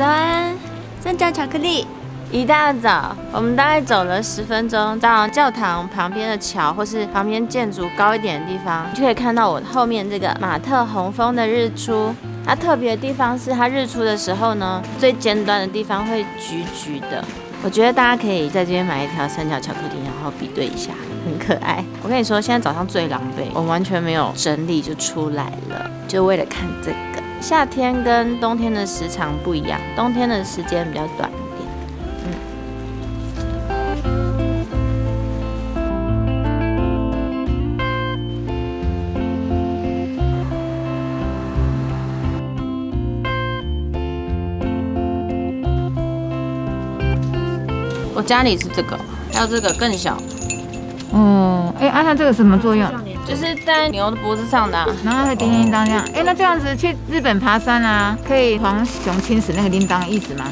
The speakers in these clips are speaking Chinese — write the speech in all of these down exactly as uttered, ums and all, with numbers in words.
早安，三角巧克力。一大早，我们大概走了十分钟，到教堂旁边的桥，或是旁边建筑高一点的地方，就可以看到我后面这个马特洪峰的日出。它特别的地方是，它日出的时候呢，最尖端的地方会橘橘的。 我觉得大家可以在这边买一条三角巧克力，然后比对一下，很可爱。我跟你说，现在早上最狼狈，我完全没有整理就出来了，就为了看这个。夏天跟冬天的时长不一样，冬天的时间比较短一点。我家里是这个，还有这个更小。哦，哎，按、啊、它这个什么作用？就是在牛的脖子上的、啊，然后它叮叮当这样。哎，那这样子去日本爬山啊，可以黄熊侵蚀那个铃铛的意思吗？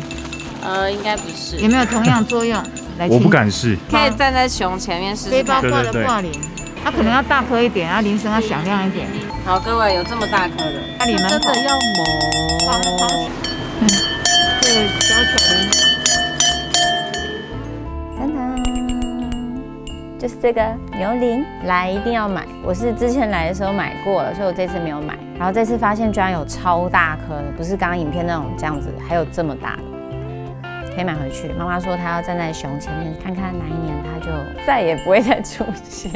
呃，应该不是。有没有同样作用？来，我不敢试。可以站在熊前面试试。背包挂的挂铃，它可能要大颗一点，然后铃声要响亮一点。好，各位有这么大颗的，那你们真的要磨。嗯，这个小巧铃。 就是这个牛铃来一定要买，我是之前来的时候买过了，所以我这次没有买。然后这次发现居然有超大颗的，不是刚刚影片那种这样子，还有这么大的，可以买回去。妈妈说她要站在熊前面，看看哪一年她就再也不会再出现。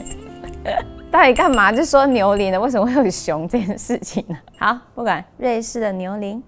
到底干嘛？就说牛铃的，为什么会有熊这件事情呢？好，不管，瑞士的牛铃。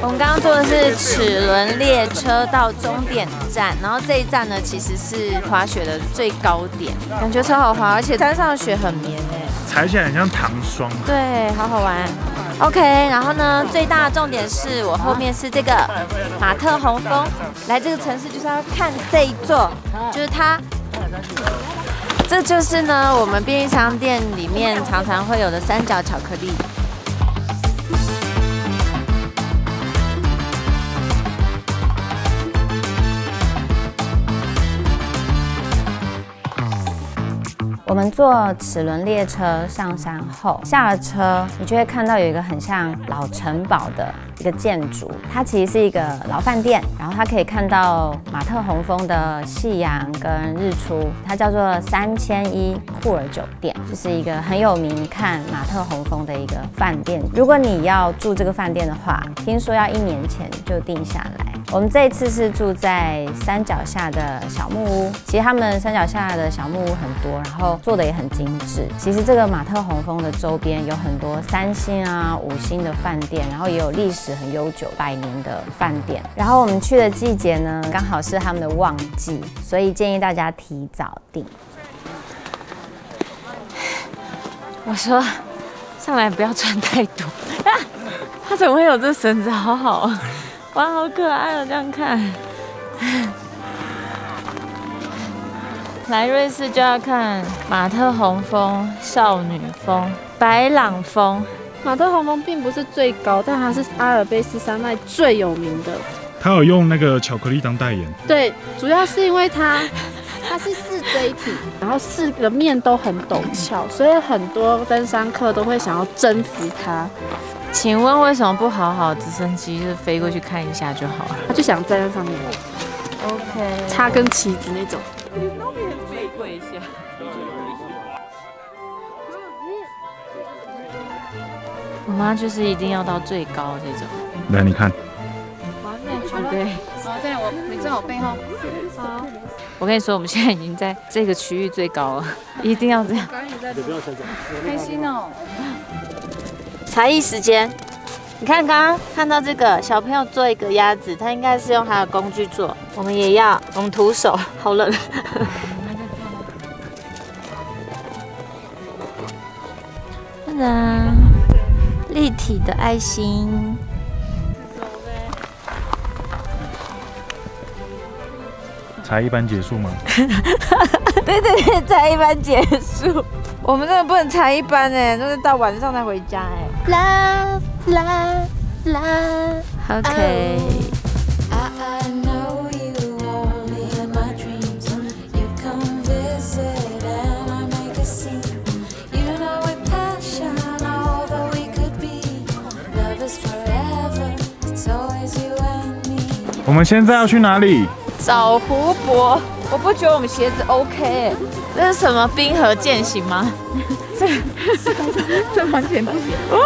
我们刚刚坐的是齿轮列车到终点站，然后这一站呢其实是滑雪的最高点，感觉超好滑，而且山上的雪很绵哎，踩起来很像糖霜。对，好好玩。OK， 然后呢，最大的重点是我后面是这个马特洪峰，来这个城市就是要看这一座，就是它。 这就是呢我们便利商店里面常常会有的三角巧克力。 我们坐齿轮列车上山后，下了车，你就会看到有一个很像老城堡的一个建筑，它其实是一个老饭店，然后它可以看到马特洪峰的夕阳跟日出，它叫做三千一库尔酒店，就是一个很有名看马特洪峰的一个饭店。如果你要住这个饭店的话，听说要一年前就定下来。 我们这一次是住在山脚下的小木屋，其实他们山脚下的小木屋很多，然后做的也很精致。其实这个马特洪峰的周边有很多三星啊、五星的饭店，然后也有历史很悠久、百年的饭店。然后我们去的季节呢，刚好是他们的旺季，所以建议大家提早订。我说上来不要穿太多，啊、他怎么会有这绳子？好好啊！ 哇，好可爱哦！这样看，来瑞士就要看马特洪峰、少女峰、白朗峰。马特洪峰并不是最高，但它是阿尔卑斯山脉最有名的。它有用那个巧克力当代言。对，主要是因为它。它是四锥体，然后四个面都很陡峭，所以很多登山客都会想要征服它。请问为什么不好好直升机就是飞过去看一下就好了？他就想站在上面 ，OK， 插根旗子那种。飞过一下。我妈就是一定要到最高这种。来，你看。对。好，在我，你在我背后。好。 我跟你说，我们现在已经在这个区域最高了，一定要这样。开心哦！才艺时间，你看刚刚看到这个小朋友做一个鸭子，他应该是用他的工具做，我们也要，我们徒手，好冷。的立体的爱心。才一班结束吗？对对对，才一班结束。我们真的不能才一班哎，就是到晚上才回家哎。啦啦啦 ，OK。我们现在要去哪里？找湖泊。我不觉得我们鞋子 OK， 这是什么冰河健行吗？这这完全不行。哇！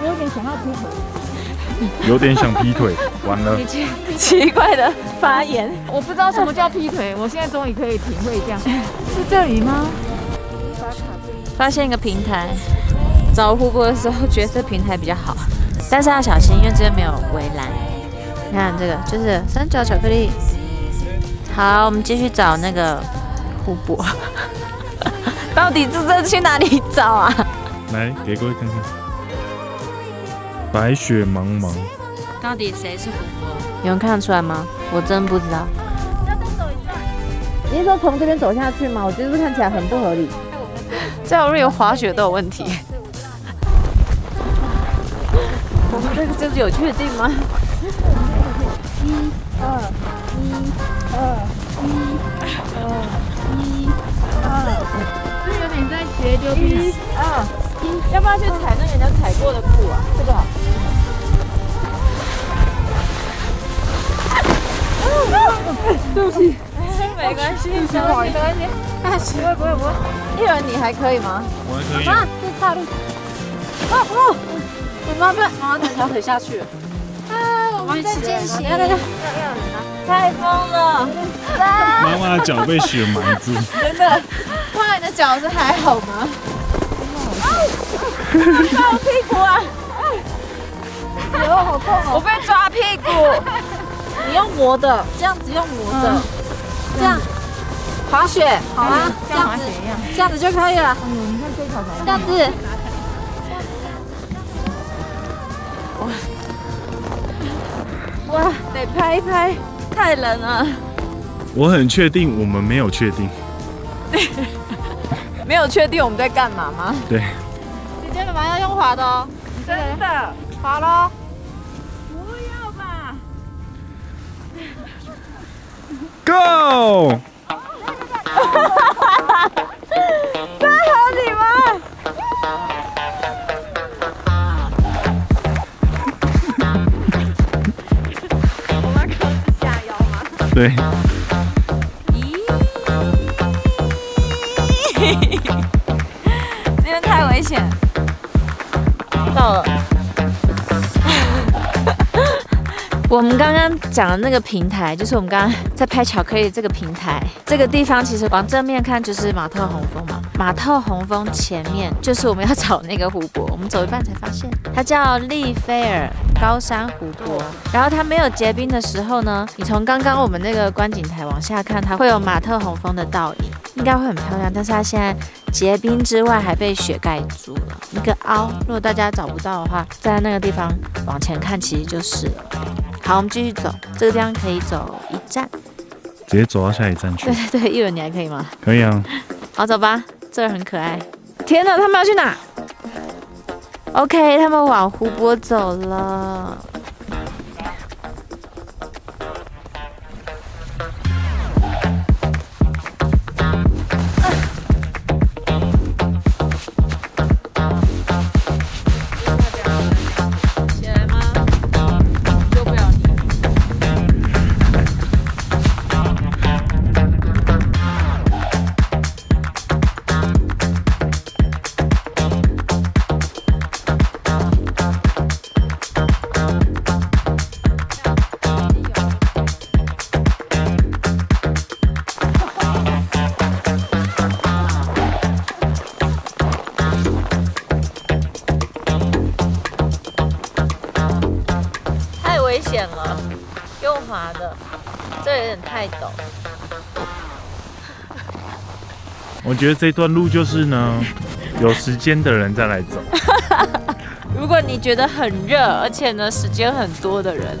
我有点想要劈腿。有点想劈腿，完了。奇怪的发言，我不知道什么叫劈腿，我现在终于可以体会这样。是这里吗？发现一个平台，找湖泊的时候觉得这平台比较好，但是要小心，因为这边没有围栏。 你看这个就是三角巧克力。好，我们继续找那个湖泊。到底这这去哪里找啊？来，给各位看看，白雪茫茫。到底谁是湖泊？有人看得出来吗？我真不知道。要再走一段。你是说从这边走下去吗？我觉得这看起来很不合理。在我们有滑雪都有问题。我们这个就是有趣的地方。 一二一二一二一二，这有点在学溜冰。二一，要不要去踩那人家踩过的步啊？这个好。对不起，没关系，没关系，没关系。哎，不会不会不会。一人你还可以吗？我还可以。啊，这大路。哦哦，你妈被妈妈的小腿下去了。 在进行，要要要！太疯了！妈妈的脚被雪埋住。真的，不然你的脚是还好吗？啊！我屁股啊！哎呦，好痛哦！我被抓屁股。你用磨的，这样子用磨的，这样滑雪好啊，这样子这样子就可以了。嗯，你看这条这样子。 哇，得拍一拍，太冷了。我很确定我们没有确定，没有确定我们在干嘛吗？对。姐姐，妈妈要用滑的哦，真的滑咯。不要吧。Go！ 真好你们。 对。咦，这边太危险。到了。我们刚刚讲的那个平台，就是我们刚刚在拍巧克力的这个平台。这个地方其实往正面看就是马特洪峰嘛。马特洪峰前面就是我们要找那个湖泊，我们走一半才发现，它叫利菲尔。 高山湖泊，然后它没有结冰的时候呢，你从刚刚我们那个观景台往下看，它会有马特洪峰的倒影，应该会很漂亮。但是它现在结冰之外，还被雪盖住了一个凹。如果大家找不到的话，在那个地方往前看，其实就是了。好，我们继续走，这个地方可以走一站，直接走到下一站去。对对对，一轮你还可以吗？可以啊。好，走吧，这儿很可爱。天哪，他们要去哪？ OK， 他们往湖泊走了。起来吗？救不了你。太陡，我觉得这段路就是呢，有时间的人再来走。如果你觉得很热，而且呢时间很多的人，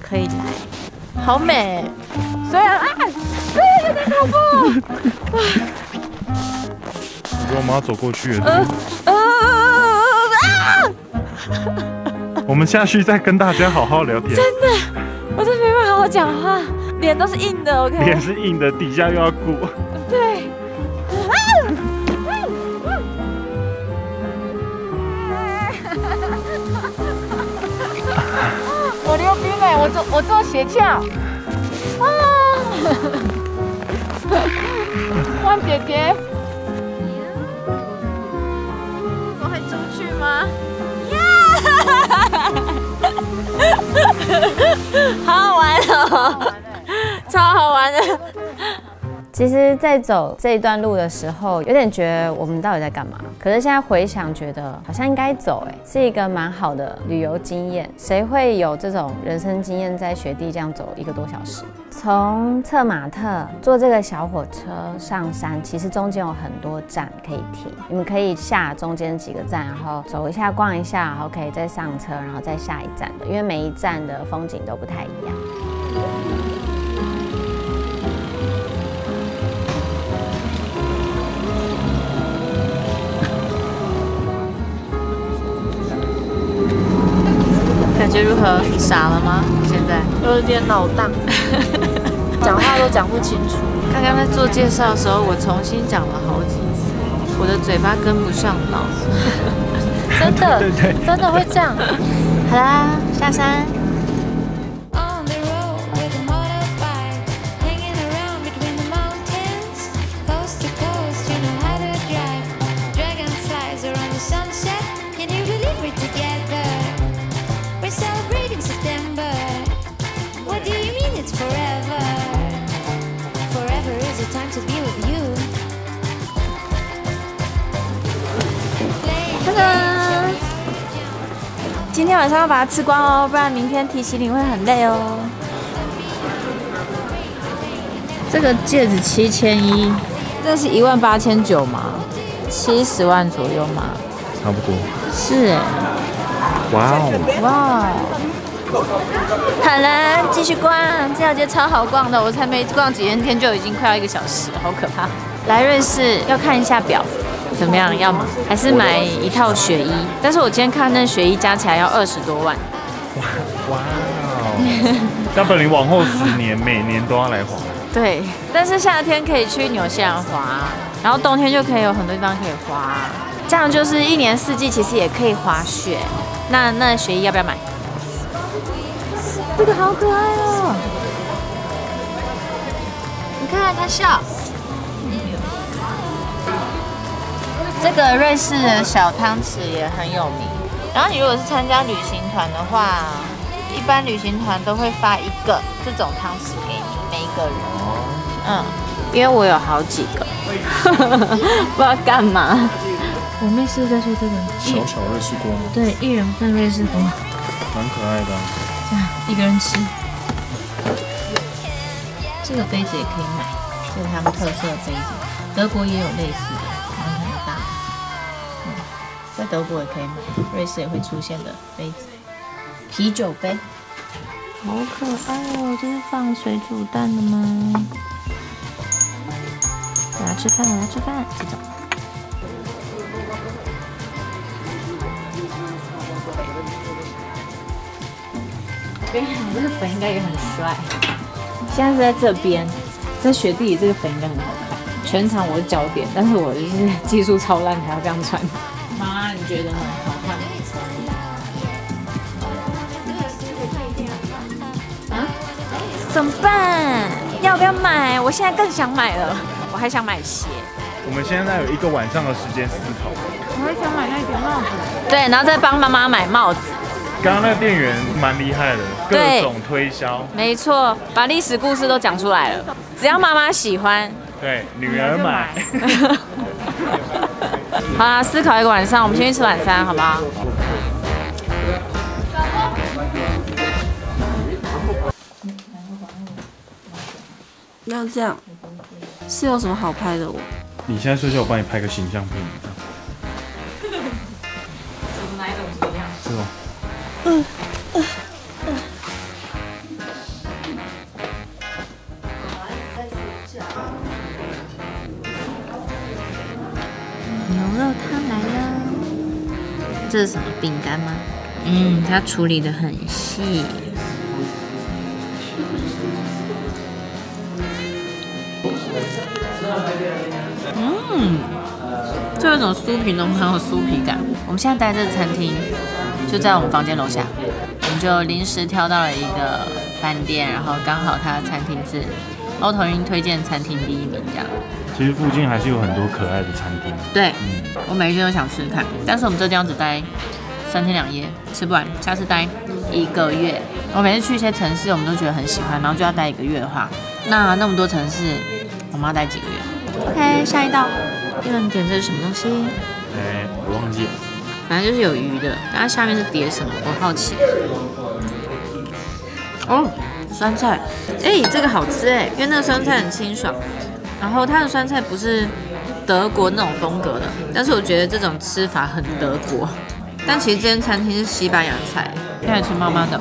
可以来，好美。虽然啊，对，在跑步。我跟我妈走过去了。呃呃啊 我们下去再跟大家好好聊天。真的，我真没办法好好讲话，脸都是硬的。OK， 脸是硬的，底下又要鼓。对。我溜冰哎，我做我做斜翘。啊！万姐姐，我会出去吗？ 好好玩哦，超好玩的。其实，在走这一段路的时候，有点觉得我们到底在干嘛？可是现在回想，觉得好像应该走，哎，是一个蛮好的旅游经验。谁会有这种人生经验，在雪地这样走一个多小时？从策马特坐这个小火车上山，其实中间有很多站可以停，你们可以下中间几个站，然后走一下、逛一下，然后可以再上车，然后再下一站的，因为每一站的风景都不太一样。 感觉如何？傻了吗？现在有点脑荡，讲话都讲不清楚。刚刚在做介绍的时候，我重新讲了好几次，我的嘴巴跟不上脑子，真的，对对对真的会这样。好啦，下山。 今天晚上要把它吃光哦，不然明天提行李会很累哦。这个戒指七千一，这是一万八千九嘛，七十万左右嘛，差不多。是哎。哇哦！哇！好了，继续逛，这条街超好逛的，我才没逛几天天就已经快要一个小时，好可怕。来瑞士要看一下表。 怎么样？要买还是买一套雪衣？但是我今天看那雪衣加起来要二十多万。哇哇哦！那本林往后十年每年都要来滑。对，但是夏天可以去纽西兰滑，然后冬天就可以有很多地方可以滑，这样就是一年四季其实也可以滑雪。那那雪衣要不要买？这个好可爱哦！你看它笑。 这个瑞士的小汤匙也很有名。然后你如果是参加旅行团的话，一般旅行团都会发一个这种汤匙给你每一个人。嗯，因为我有好几个，不知道干嘛。我妹是不是在说这个？小小瑞士锅吗？对，一人份瑞士锅，蛮可爱的、啊。这样一个人吃。这个杯子也可以买，这是他们特色的杯子，德国也有类似的。 在德国也可以买，瑞士也会出现的杯子，啤酒杯，好可爱哦！这是放水煮蛋的吗？我要吃饭，我要吃饭，这种。跟你讲，这个粉应该也很帅。现在是在这边，在雪地里，这个粉应该很好看。全场我是焦点，但是我就是技术超烂，还要这样穿。 妈，你觉得呢？好看啊？怎么办？要不要买？我现在更想买了，我还想买鞋。我们现在有一个晚上的时间思考。我还想买那顶帽子。对，然后再帮妈妈买帽子。刚刚那个店员蛮厉害的，各种推销。没错，把历史故事都讲出来了。只要妈妈喜欢，对，女儿买。好啦，思考一个晚上，我们先去吃晚餐，好不好？要这样，是有什么好拍的我？我你现在睡觉，我帮你拍个形象片。嗯嗯嗯。牛肉汤来了，这是什么饼干吗？嗯，它处理得很细。 嗯，就有一种酥皮浓很有酥皮感。我们现在待在这餐厅，就在我们房间楼下，我们就临时挑到了一个饭店，然后刚好它的餐厅是猫头鹰推荐餐厅第一名这样。其实附近还是有很多可爱的餐厅。对，嗯、我每一天都想吃吃看，但是我们这地方只待三天两夜，吃不完，下次待一个月。我每次去一些城市，我们都觉得很喜欢，然后就要待一个月的话，那那么多城市。 我妈待几个月 ？OK， 下一道，一人点这是什么东西？哎、欸，我忘记了，反正就是有鱼的，但它下面是叠什么？我好奇。哦，酸菜，哎、欸，这个好吃哎、欸，因为那个酸菜很清爽，然后它的酸菜不是德国那种风格的，但是我觉得这种吃法很德国。但其实这间餐厅是西班牙菜，看起来妈妈的。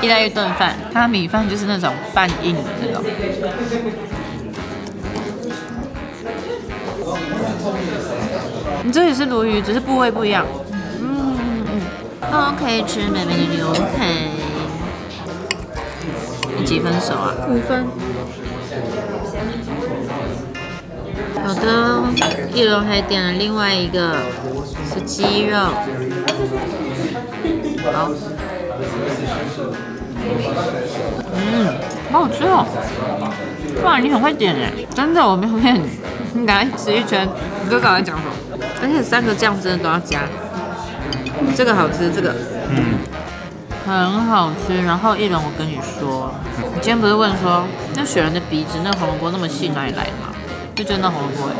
意大利炖饭，它的米饭就是那种半硬的那种。你这里是鲈鱼，只是部位不一样。嗯嗯嗯。OK， 吃美美的牛排。你几分熟啊？五分。好的，一龙还点了另外一个是鸡肉。 好，嗯，好好吃哦！哇，你很会点哎，真的，我没有骗你。你赶快吃一圈，你哥刚才讲什么？而且三个酱真的都要加。这个好吃，这个，嗯，很好吃。然后一龙，我跟你说，你今天不是问说那雪人的鼻子那红萝卜那么细哪里来的吗？就真的红萝卜哎。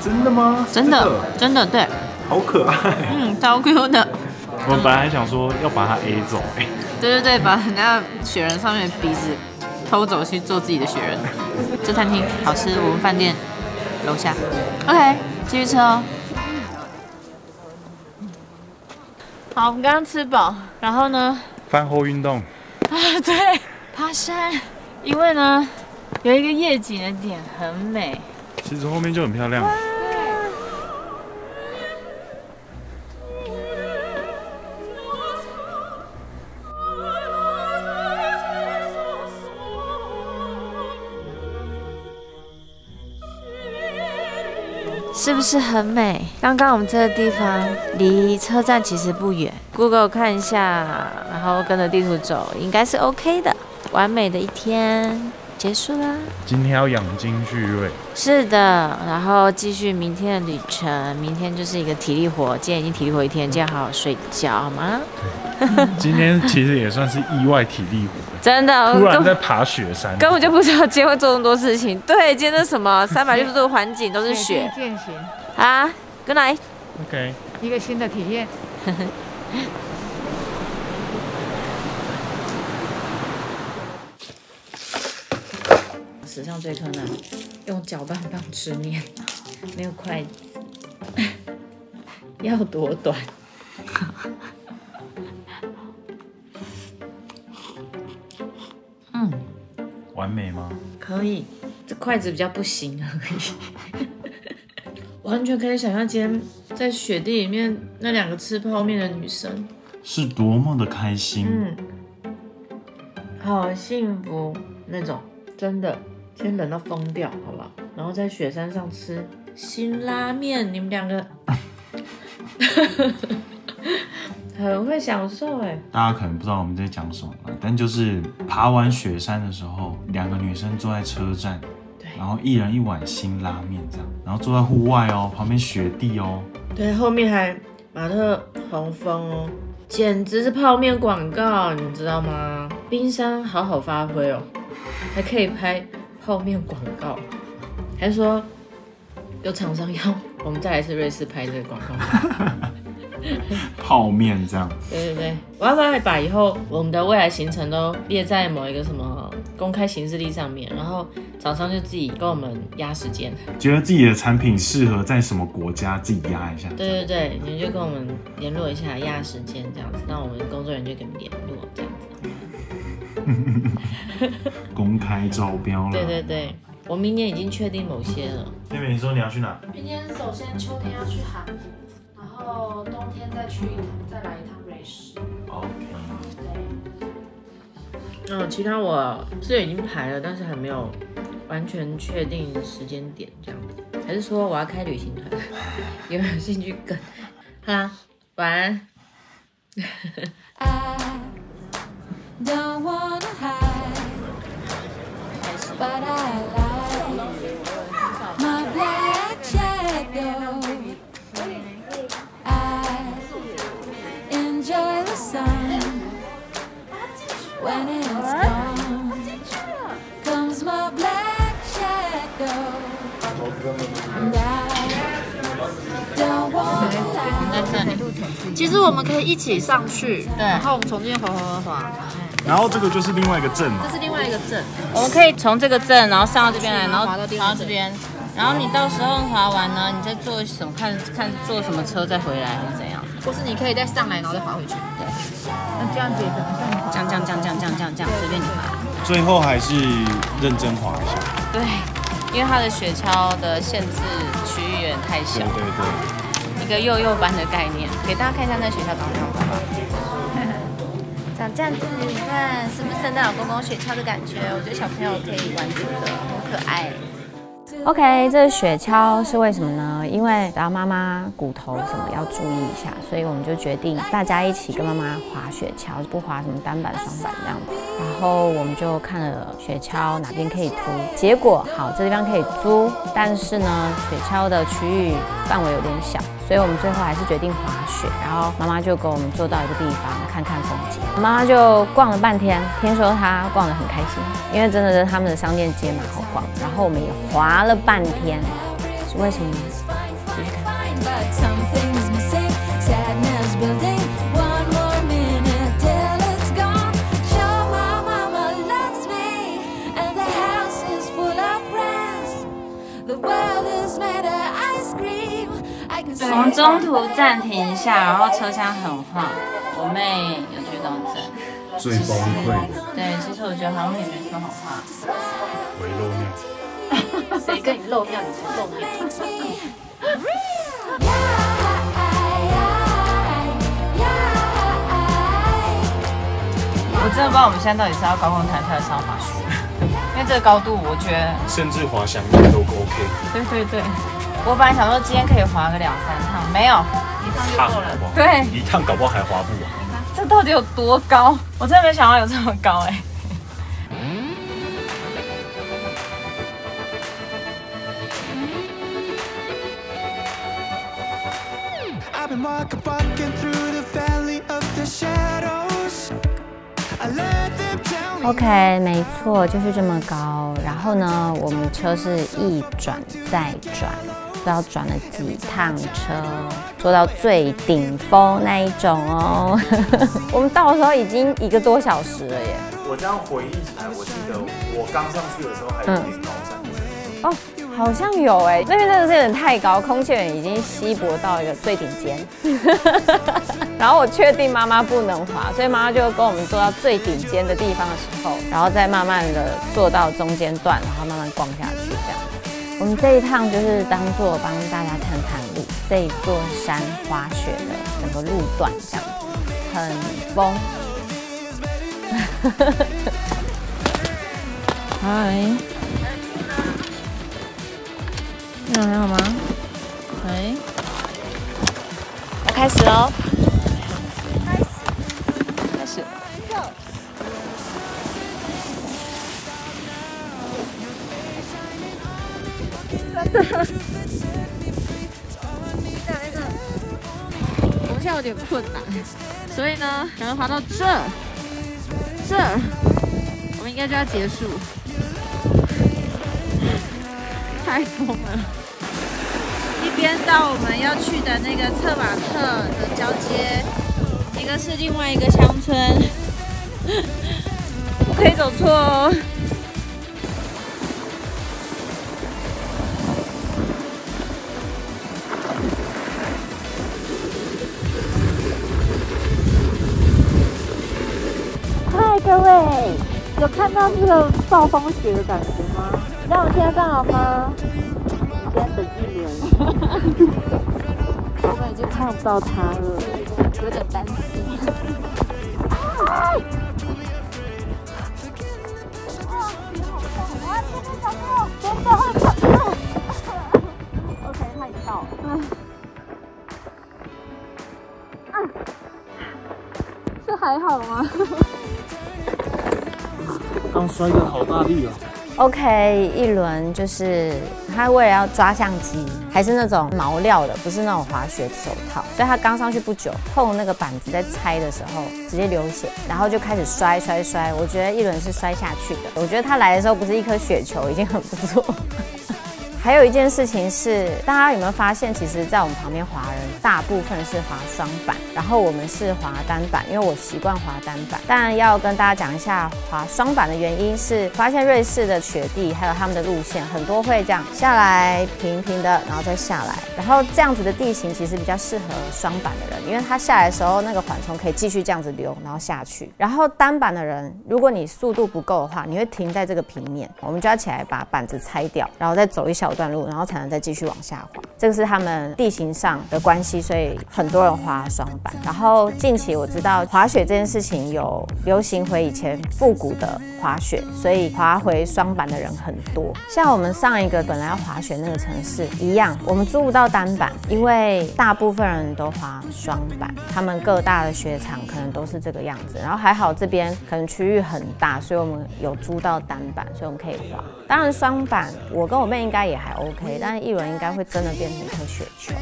真的吗？真的，真的对。好可爱。嗯，超 Q 的。 我本来还想说要把它 A 走、欸，对对对，把人家雪人上面的鼻子偷走去做自己的雪人。这餐厅好吃，我们饭店楼下。OK， 继续吃哦。好，我们刚刚吃饱，然后呢？饭后运动。啊，对，爬山。因为呢，有一个夜景的点很美。其实后面就很漂亮。 是不是很美？刚刚我们这个地方离车站其实不远 ，Google 看一下，然后跟着地图走，应该是 OK 的。完美的一天结束啦！今天要养精蓄锐。是的，然后继续明天的旅程。明天就是一个体力活，今天已经体力活一天，今天好好睡觉好吗？对。今天其实也算是意外体力活。 真的，突然在爬雪山，根本就不知道今天会做这么多事情。对，今天是什么三百六十度环境都是雪。健行啊 ，Good night。OK， 一个新的体验。史上最困难，用搅拌棒吃面，没有筷子，要多短？完美吗？可以，这筷子比较不行而已。完全可以想象今天在雪地里面那两个吃泡面的女生是多么的开心，嗯，好幸福那种，真的。今天冷到疯掉，好不好？然后在雪山上吃辛拉面，你们两个很会享受哎、欸，大家可能不知道我们在讲什么了，但就是爬完雪山的时候，两个女生坐在车站，对，然后一人一碗辛拉面这样，然后坐在户外哦，旁边雪地哦，对，后面还马特洪峰哦，简直是泡面广告，你知道吗？冰山好好发挥哦，还可以拍泡面广告，还说有厂商要我们再来次瑞士拍这个广告。泡面这样，对对对，我要不要把以后我们的未来行程都列在某一个什么公开行事历上面，然后早上就自己跟我们压时间，觉得自己的产品适合在什么国家，自己压一下。对对对，你就跟我们联络一下，压时间这样子，那我们工作人员就跟你联络这样子。公开招标了。对对对，我明年已经确定某些了。妹妹，你说你要去哪？明年首先秋天要去韩国，然后冬天再去一趟，再来一趟瑞士。OK。 嗯，其他我是已经排了，但是还没有完全确定时间点，这样子还是说我要开旅行团，有没有兴趣跟？好啦，晚安。When it's gone, comes my black shadow, and I don't want to lie. 其实我们可以一起上去，对，然后我们从这边滑滑滑滑，然后这个就是另外一个镇嘛，这是另外一个镇，我们可以从这个镇，然后上到这边来，然后滑到这边，然后你到时候滑完呢，你再坐什么看看坐什么车再回来，或怎样，或是你可以再上来，然后再滑回去，对。 这样子，这样这样这样这样这样这样这样，随便你滑。最后还是认真滑一下。对，因为它的雪橇的限制区域有点太小。对对对。一个幼幼班的概念，给大家看一下那雪橇长什么样吧。长这样子，你看是不是圣诞老公公雪橇的感觉？我觉得小朋友可以玩这个，很可爱。 OK， 这雪橇是为什么呢？因为然后妈妈骨头什么要注意一下，所以我们就决定大家一起跟妈妈滑雪橇，不滑什么单板、双板这样子。然后我们就看了雪橇哪边可以租，结果好，这地方可以租，但是呢，雪橇的区域范围有点小，所以我们最后还是决定滑雪。然后妈妈就给我们坐到一个地方看看风景，妈妈就逛了半天，听说她逛得很开心，因为真的是他们的商店街蛮好逛。然后我们也滑了 了半天，是为什么呢？继续看。我们中途暂停一下，然后车厢很晃，我妹有绝症症，最崩溃。对，其实我觉得好像也没说好话。我漏尿。 谁跟你露面？你才露面。我真的不知道我们现在到底是要高空弹跳还是要滑雪，因为这个高度，我觉得甚至滑翔翼都 OK。对对对，我本来想说今天可以滑个两三趟，没有，一趟就够了。对，一趟搞不好还滑不完。这到底有多高？我真的没想到有这么高哎。 OK， 没错，就是这么高。然后呢，我们车是一转再转，不知道转了几趟车，坐到最顶峰那一种哦。我们到的时候已经一个多小时了耶。我这样回忆起来，我记得我刚上去的时候还有点高山。嗯、哦。 好像有哎、欸，那边真的是有点太高，空气已经稀薄到一个最顶尖。然后我确定妈妈不能滑，所以妈妈就跟我们坐到最顶尖的地方的时候，然后再慢慢的坐到中间段，然后慢慢逛下去这样。我们这一趟就是当做帮大家探探路，这一座山滑雪的整个路段这样子，很疯。嗨。 你还好吗？哎，我开始喽！开始，开始。真的，我们现在有点困难，所以呢，可能滑到这，这，我们应该就要结束。太疯了！ 一边到我们要去的那个策马特的交接，一个是另外一个乡村，不可以走错哦。有看到这个暴风雪的感觉吗？你知道我现在干嘛吗？我现在等一轮，我们已经看不到它了，有点担心。啊！你好棒啊！这个小木，真的会跑掉。OK， 它已经到了。啊！这还好吗？刚摔得好大力啊 ！OK， 一轮就是他为了要抓相机，还是那种毛料的，不是那种滑雪手套，所以他刚上去不久，碰那个板子在拆的时候直接流血，然后就开始摔摔摔。我觉得一轮是摔下去的。我觉得他来的时候不是一颗雪球已经很不错。还有一件事情是，大家有没有发现，其实，在我们旁边华人大部分是滑双板，然后我们是滑单板，因为我习惯滑单板。但要跟大家讲一下滑双板的原因是，发现瑞士的雪地还有他们的路线，很多会这样下来平平的，然后再下来，然后这样子的地形其实比较适合双板的人，因为他下来的时候那个缓冲可以继续这样子溜，然后下去。然后单板的人，如果你速度不够的话，你会停在这个平面，我们就要起来把板子拆掉，然后再走一小段路，然后才能再继续往下滑。这个是他们地形上的关系，所以很多人滑双板。然后近期我知道滑雪这件事情有流行回以前复古的滑雪，所以滑回双板的人很多。像我们上一个本来要滑雪那个城市一样，我们租不到单板，因为大部分人都滑双板，他们各大的雪场可能都是这个样子。然后还好这边可能区域很大，所以我们有租到单板，所以我们可以滑。当然双板，我跟我妹应该也还 OK， 但是一轮应该会真的变成一颗雪球，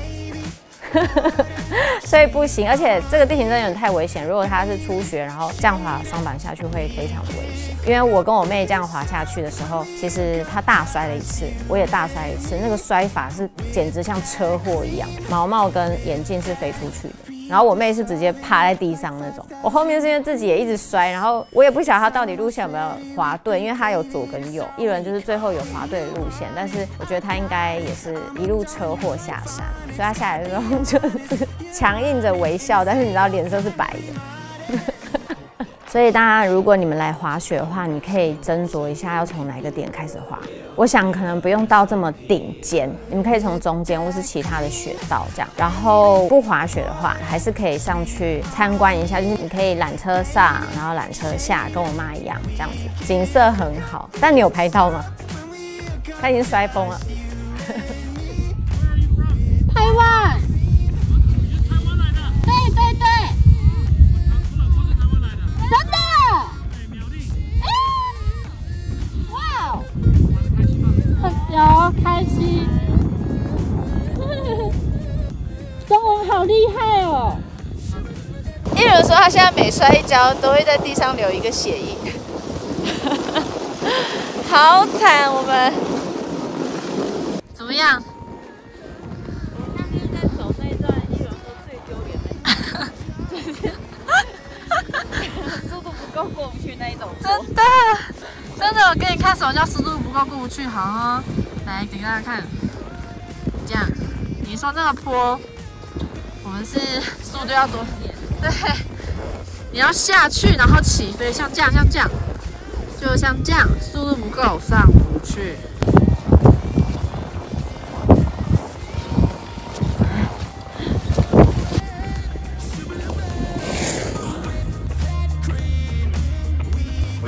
所以不行。而且这个地形真的有点太危险，如果它是初学，然后这样滑双板下去会非常危险。因为我跟我妹这样滑下去的时候，其实她大摔了一次，我也大摔了一次，那个摔法是简直像车祸一样，毛毛跟眼镜是飞出去的。然后我妹是直接趴在地上那种，我后面是因为自己也一直摔，然后我也不晓得她到底路线有没有滑对，因为她有左跟右，一轮就是最后有滑对的路线，但是我觉得她应该也是一路车祸下山，所以她下来的时候就是强硬着微笑，但是你知道脸色是白的。所以大家如果你们来滑雪的话，你可以斟酌一下要从哪个点开始滑。我想可能不用到这么顶尖，你们可以从中间或是其他的雪道这样。然后不滑雪的话，还是可以上去参观一下，就是你可以缆车上，然后缆车下，跟我妈一样这样子，景色很好。但你有拍到吗？他已经摔疯了。台湾。台湾来的。对对对。 好开心！中文好厉害哦！一人说他现在每摔一跤都会在地上留一个血印，好惨！我们怎么样？我上次在走那段，一人说最丢脸的，速度不够过不去那一种，真的。 真的，我给你看什么叫速度不够过不去，好哦，来给大家看，这样，你说这个坡，我们是速度要多，对，你要下去然后起飞，像这样，像这样，就像这样，速度不够上不去。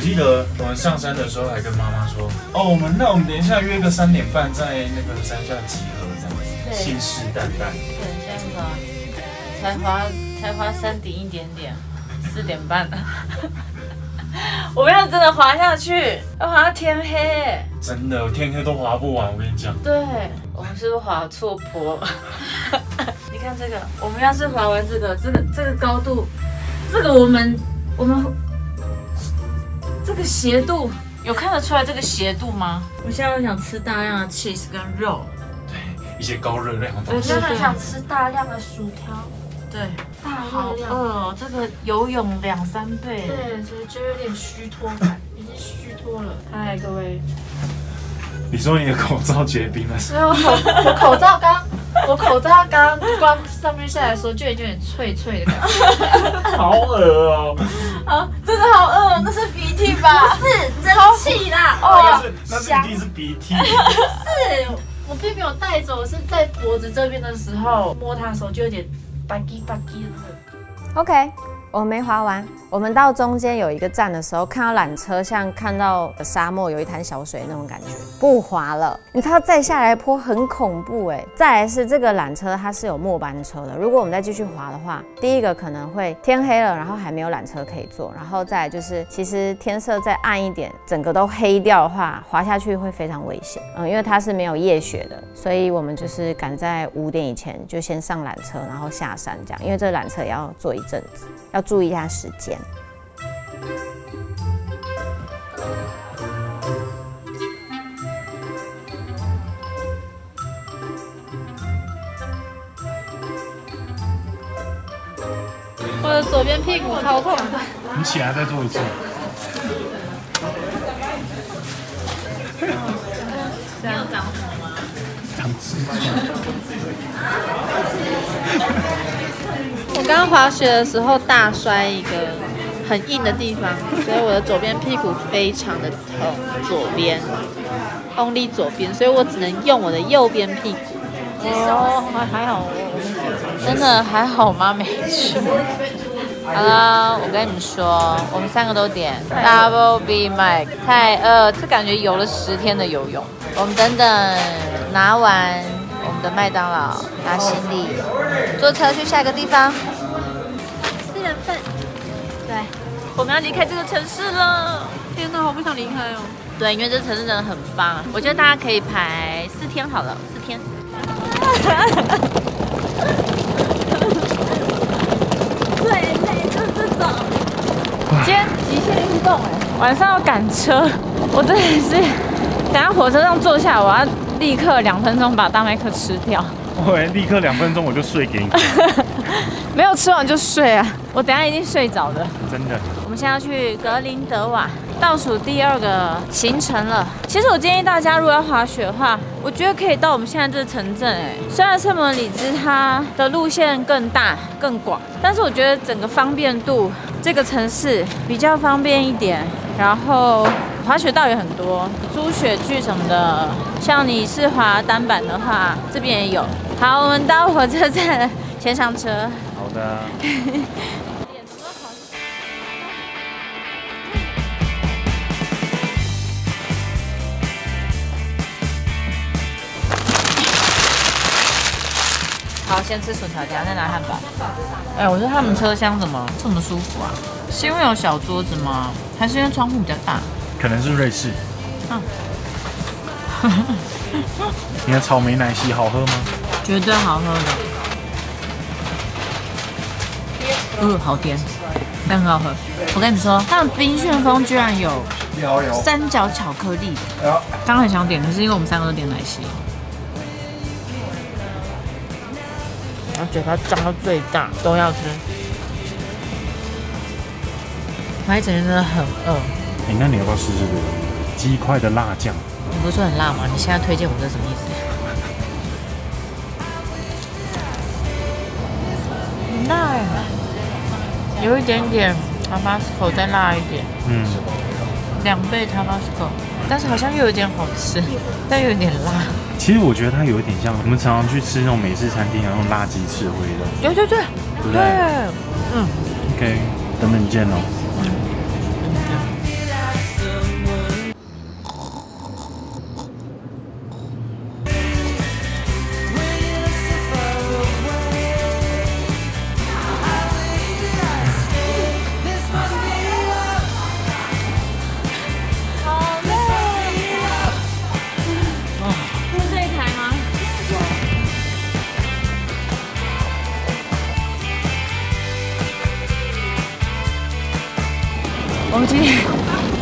记得我们上山的时候还跟妈妈说，哦，我们那我们等一下约个三点半在那个山下集合，这样子信誓旦旦。对，现在滑，才滑才滑三点一点点，四点半了。我们要真的滑下去，要滑到天黑。真的，天黑都滑不完，我跟你讲。对，我们是不是滑错坡？你看这个，我们要是滑完这个，这个这个高度，这个我们我们。 这个斜度有看得出来这个斜度吗？我现在很想吃大量的 cheese 跟肉，对一些高热量的东西。我真的想吃大量的薯条，对，大热量。好饿哦，这个游泳两三倍。对，所以就有点虚脱感，已经虚脱了。嗨，各位，你说你的口罩结冰了？没有，我口罩刚我口罩刚刚上面下来的时候就已经有点脆脆的感觉，好恶哦、喔！啊，真的好恶、喔，那是鼻涕吧？不是蒸汽啦，哦，那是一定是鼻涕。是我并没有带走，我是在脖子这边的时候摸它的时候就有点吧唧吧唧的。OK， 我们没滑完，我们到中间有一个站的时候，看到缆车像看到沙漠有一滩小水那种感觉，不滑了。你知道再下来坡很恐怖哎、欸。再来是这个缆车它是有末班车的，如果我们再继续滑的话，第一个可能会天黑了，然后还没有缆车可以坐，然后再来就是其实天色再暗一点，整个都黑掉的话，滑下去会非常危险。嗯，因为它是没有夜雪的，所以我们就是赶在五点以前就先上缆车，然后下山这样，因为这缆车也要坐一阵子，要。 注意一下时间。我的左边屁股超痛的。你起来再做一次。你有长红吗？长翅膀。我刚刚滑雪的时候大摔一个很硬的地方，所以我的左边屁股非常的痛，左边 ，only 左边，所以我只能用我的右边屁股。哦，还好，真的还好，我妈没去。好了，我跟你们说，我们三个都点 double B Mike， 太饿，这感觉游了十天的游泳。我们等等拿完。 我们的麦当劳拿行李，坐车去下一个地方。四人份，对，我们要离开这个城市了。天哪，好不想离开哦。对，因为这城市真的很棒，我觉得大家可以排四天好了，四天。最累就是这种，今天极限运动哎，晚上要赶车，我真的是，等下火车上坐下，我要。 立刻两分钟把大麦克吃掉。我立刻两分钟我就睡给你。没有吃完就睡啊！我等一下一定睡着的。真的。我们现在要去格林德瓦，倒数第二个行程了。其实我建议大家，如果要滑雪的话，我觉得可以到我们现在这个城镇。哎，虽然圣莫里兹它的路线更大更广，但是我觉得整个方便度，这个城市比较方便一点。然后。 滑雪道也很多，租雪具什么的。像你是滑单板的话，这边也有。好，我们到火车站先上车。好的。好，先吃薯条，等下再拿汉堡。哎、欸，我说他们车厢怎么这么舒服啊？是因为有小桌子吗？还是因为窗户比较大？ 可能是瑞士。嗯、啊。你的草莓奶昔好喝吗？绝对好喝的。嗯，好甜，但很好喝。我跟你说，他们冰旋风居然有三角巧克力。刚刚很想点，可是因为我们三个都点奶昔。然后嘴巴张到最大，都要吃。我一整天真的很饿。 哎、欸，那你要不要试试这个鸡块的辣酱？你不是说很辣吗？你现在推荐我这什么意思？很辣哎、欸，有一点点 Tabasco 再辣一点，嗯，两倍 Tabasco， 但是好像又有点好吃，但又有点辣。其实我觉得它有一点像我们常常去吃那种美式餐厅，然后辣鸡翅味的。对对对，对不对？嗯。OK， 等等见哦。 我们今天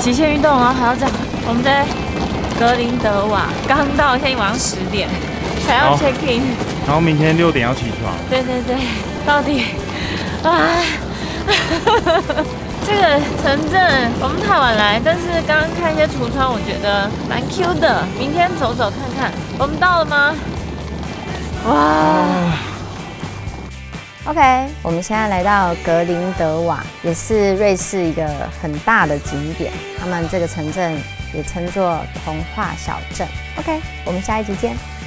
极限运动，然后还要这样。我们在格林德瓦刚到，现在晚上十点，还要 check in。然后明天六点要起床。对对对，到底啊，这个城镇我们太晚来，但是刚刚看一些橱窗，我觉得蛮 Q 的。明天走走看看，我们到了吗？哇 ！OK， 我们现在来到格林德瓦，也是瑞士一个很大的景点，他们这个城镇也称作童话小镇。OK， 我们下一集见。